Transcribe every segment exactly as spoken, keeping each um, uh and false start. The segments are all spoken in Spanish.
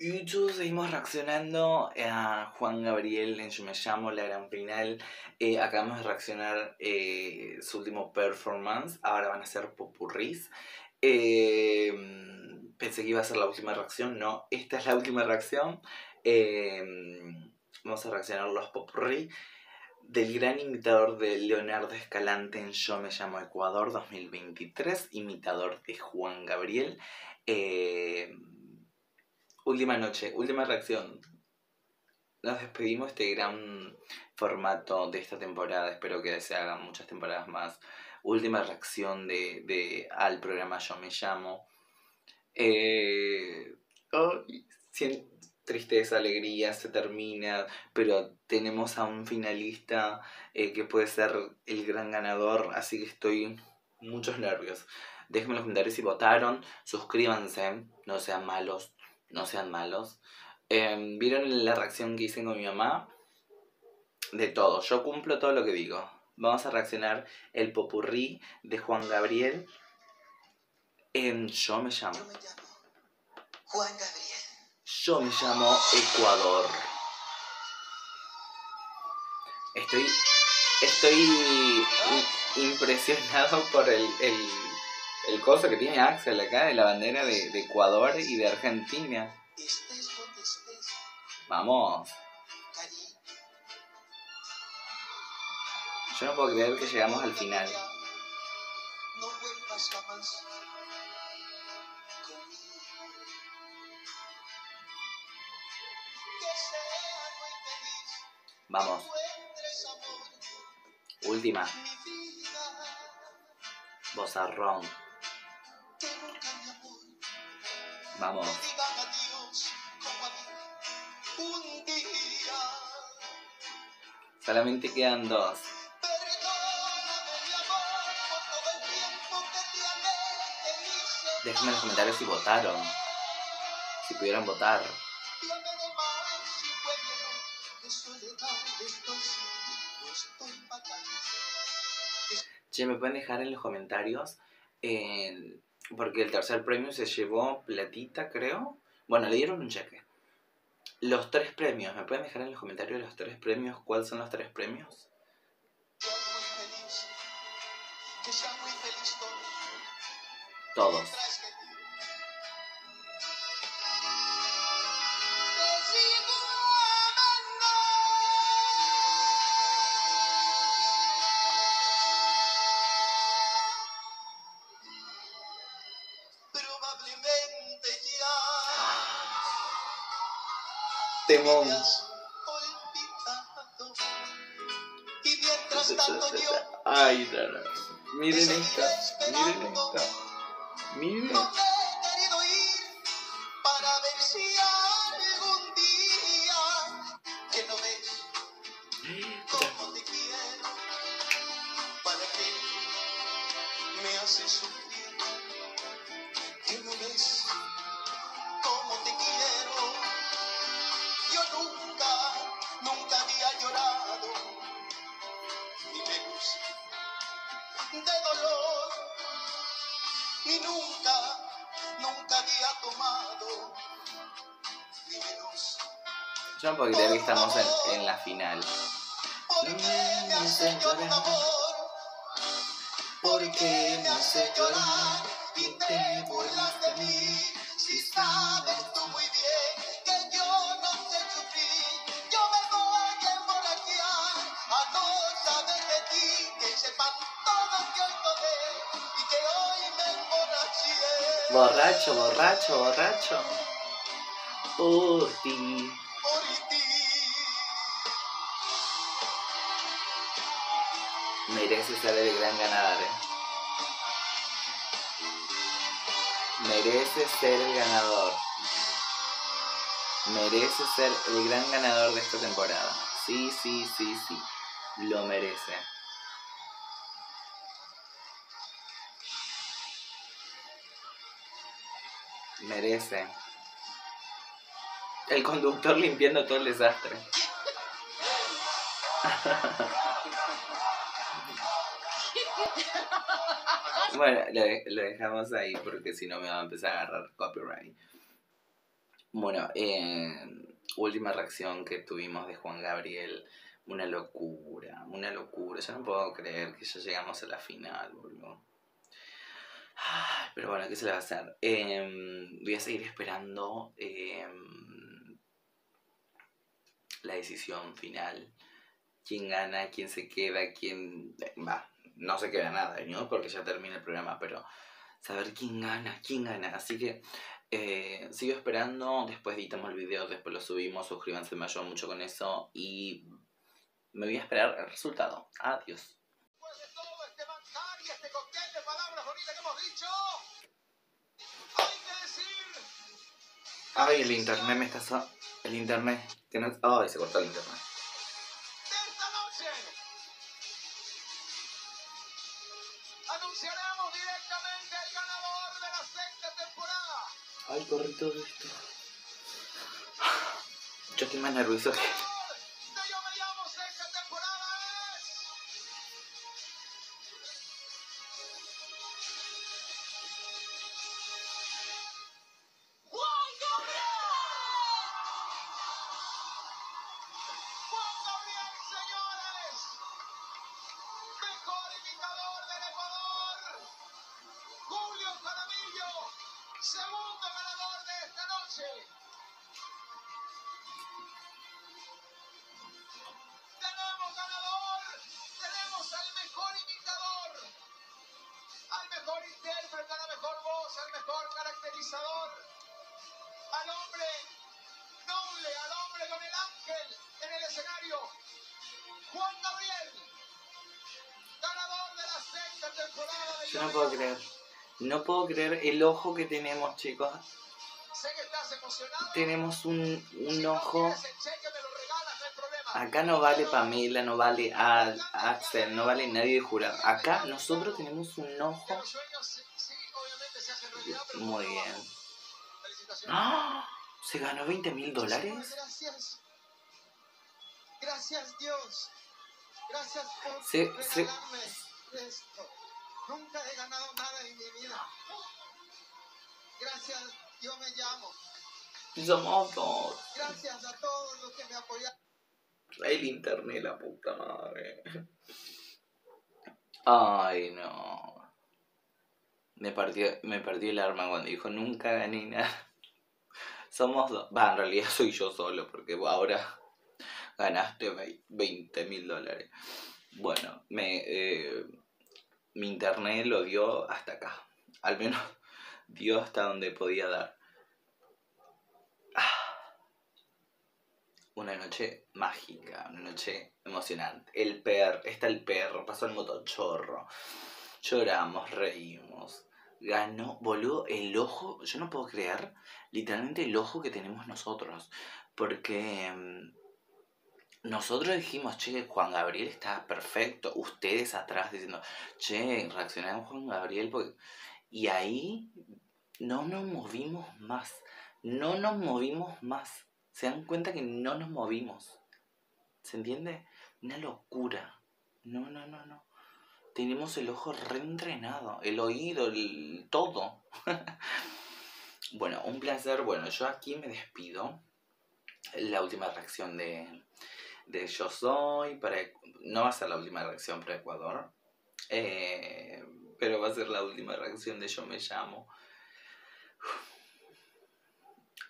Y muchos seguimos reaccionando a Juan Gabriel en Yo me llamo, la gran final. Eh, acabamos de reaccionar eh, su último performance. Ahora van a ser popurrís. Eh, pensé que iba a ser la última reacción. No, esta es la última reacción. Eh, vamos a reaccionar los popurrí del gran imitador de Leonardo Escalante en Yo me llamo Ecuador dos mil veintitrés, imitador de Juan Gabriel. Eh, última noche, última reacción. Nos despedimos de este gran formato de esta temporada. Espero que se hagan muchas temporadas más. Última reacción de, de al programa Yo me llamo. Eh, oh, siento tristeza, alegría, se termina, pero tenemos a un finalista eh, que puede ser el gran ganador, así que estoy muchos nervios. Déjenme en los comentarios si votaron, suscríbanse, no sean malos, no sean malos. Eh, ¿Vieron la reacción que hice con mi mamá? De todo, yo cumplo todo lo que digo. Vamos a reaccionar el popurrí de Juan Gabriel en Yo me llamo. Yo me llamo Juan Gabriel. Yo me llamo Ecuador. Estoy, estoy impresionado por el, el, el coso que tiene Axel acá, de la bandera de, de Ecuador y de Argentina. Vamos. Yo no puedo creer que llegamos al final. No vuelvas jamás. Vamos. Última. Bozarrón. Vamos. Solamente quedan dos. Déjenme en los comentarios si votaron. Si pudieron votar. Che, me pueden dejar en los comentarios eh, porque el tercer premio se llevó platita, creo. Bueno, le dieron un cheque. Los tres premios, ¿me pueden dejar en los comentarios los tres premios? ¿Cuáles son los tres premios? Todos. Temón. Ay, no, no. Miren esta, miren esta, miren. De dolor, ni nunca, nunca había tomado ni menos. Yo no puedo creer que estamos en, en la final. ¿Por qué me hace llorar? ¿Por qué me hace llorar? Y te burlas de mí. Si sabes tú muy bien que yo no sé sufrir, yo me voy a emborrachar a no saber de ti, que sepan. Borracho, borracho, borracho. Por ti. Por ti. Merece ser el gran ganador, eh. Merece ser el ganador. Merece ser el gran ganador de esta temporada. Sí, sí, sí, sí. Lo merece. Merece. El conductor limpiando todo el desastre. Bueno, lo, de lo dejamos ahí porque si no me va a empezar a agarrar copyright. Bueno, eh, última reacción que tuvimos de Juan Gabriel, una locura, una locura. Yo no puedo creer que ya llegamos a la final, boludo. Ay, pero bueno, ¿qué se le va a hacer? Eh, voy a seguir esperando eh, la decisión final. ¿Quién gana? ¿Quién se queda? ¿Quién...? Va, no se queda nada, ¿no? Porque ya termina el programa, pero... Saber quién gana, quién gana. Así que eh, sigo esperando. Después editamos el video, después lo subimos. Suscríbanse, me ayudan mucho con eso. Y me voy a esperar el resultado. Adiós. Después de todo este manjar y este cóctel de palabras bonitas que hemos dicho, hay que decir... Ay, el internet me está... So el internet... Que no... Ay, se cortó el internet. Anunciaremos directamente el ganador de la sexta temporada. Ay, corre todo esto. Yo estoy más nervioso que... El ganador de Yo me llamo sexta temporada es... ¡Juan Gabriel! ¡Juan Gabriel, señores! Mejor imitador del Ecuador, Julio Jaramillo, segundo ganador de esta noche. Tenemos ganador, tenemos al mejor imitador, al mejor intérprete, a la mejor voz, al mejor caracterizador, al hombre noble, al hombre con el ángel en el escenario, Juan Gabriel. Yo no puedo creer, no puedo creer el ojo que tenemos, chicos. Sé que estás emocionado. Tenemos un, un si ojo. No quieres el cheque, me lo regalas, no hay problema. Acá no vale Pamela, no vale a, a Axel, no vale nadie de jurado. Acá nosotros tenemos un ojo. Muy bien. ¡Ah! Se ganó veinte mil dólares. Gracias. Gracias, Dios. Gracias por se, regalarme se... esto. Nunca he ganado nada en mi vida. Gracias, yo me llamo. Somos dos. Gracias a todos los que me apoyaron. El internet, la puta madre. Ay, no. Me partió, me partió el arma cuando dijo, nunca gané nada. Somos dos. Va, en realidad soy yo solo, porque ahora ganaste veinte mil dólares. Bueno, me... Eh, mi internet lo dio hasta acá. Al menos dio hasta donde podía dar. Ah. Una noche mágica. Una noche emocionante. El perro. Está el perro. Pasó el motochorro. Lloramos. Reímos. Ganó. Boludo. El ojo. Yo no puedo creer. Literalmente el ojo que tenemos nosotros. Porque... Nosotros dijimos, che, Juan Gabriel está perfecto. Ustedes atrás diciendo, che, reaccionaron Juan Gabriel. Porque... Y ahí no nos movimos más. No nos movimos más. Se dan cuenta que no nos movimos. ¿Se entiende? Una locura. No, no, no, no. Tenemos el ojo reentrenado. El oído, el todo. Bueno, un placer. Bueno, yo aquí me despido. La última reacción de... de Yo Soy, para, no va a ser la última reacción para Ecuador, eh, pero va a ser la última reacción de Yo Me Llamo.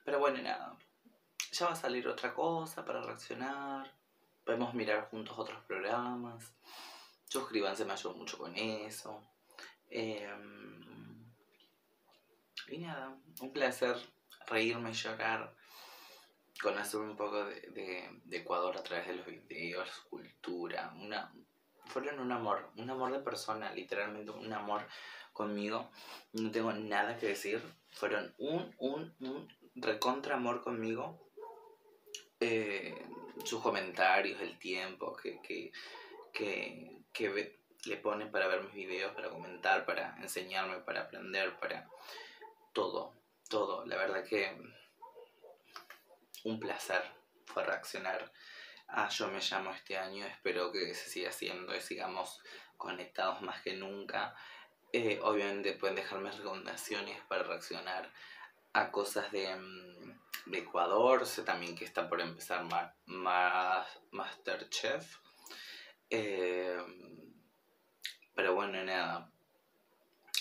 Pero bueno, nada, ya va a salir otra cosa para reaccionar, podemos mirar juntos otros programas, suscríbanse, me ayudan mucho con eso. Eh, y nada, un placer reírme, llorar. Conocer un poco de, de, de Ecuador a través de los videos, cultura, una... Fueron un amor, un amor de persona, literalmente un amor conmigo. No tengo nada que decir. Fueron un, un, un recontra amor conmigo. Eh, sus comentarios, el tiempo que, que, que, que ve, le ponen para ver mis videos, para comentar, para enseñarme, para aprender, para... Todo, todo. La verdad que... Un placer fue reaccionar a Yo Me Llamo este año. Espero que se siga haciendo y sigamos conectados más que nunca. Eh, obviamente pueden dejarme recomendaciones para reaccionar a cosas de, de Ecuador, sé también que está por empezar ma ma Masterchef. Eh, pero bueno, nada,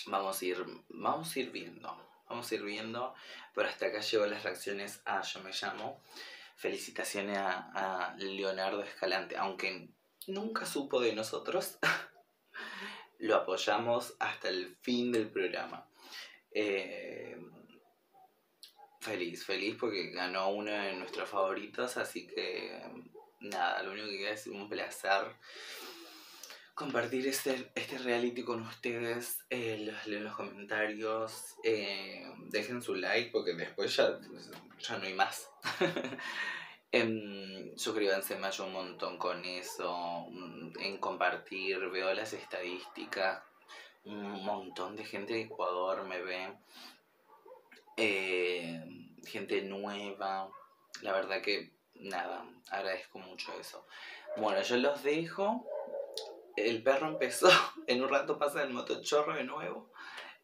vamos a ir, vamos a ir viendo, vamos a ir viendo, pero hasta acá llegó las reacciones a Yo Me Llamo. Felicitaciones a, a Leonardo Escalante, aunque nunca supo de nosotros, lo apoyamos hasta el fin del programa. Eh, feliz, feliz porque ganó uno de nuestros favoritos, así que nada, lo único que queda es un placer compartir este, este reality con ustedes. Eh, los leo en los comentarios, eh, dejen su like porque después ya, ya no hay más. em, suscríbanse, me ayuda un montón con eso, en compartir, veo las estadísticas, un montón de gente de Ecuador me ve, eh, gente nueva, la verdad que nada, agradezco mucho eso. Bueno, yo los dejo. El perro empezó, en un rato pasa el motochorro de nuevo.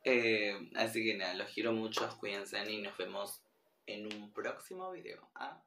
Eh, así que nada, los quiero mucho, cuídense y nos vemos en un próximo video. ¿Ah?